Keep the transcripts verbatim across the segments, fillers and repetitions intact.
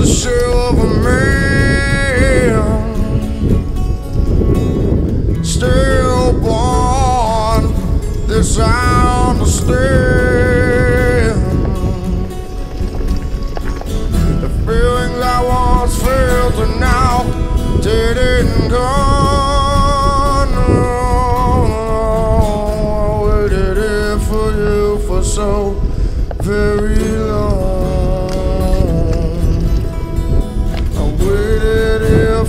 the shell of a man, still born this I understand. The feelings I once felt are now dead and gone. Oh, I waited here for you for so very long.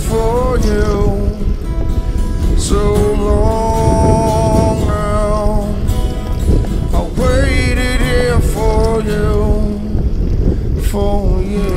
For you so long now, I waited here for you, for you.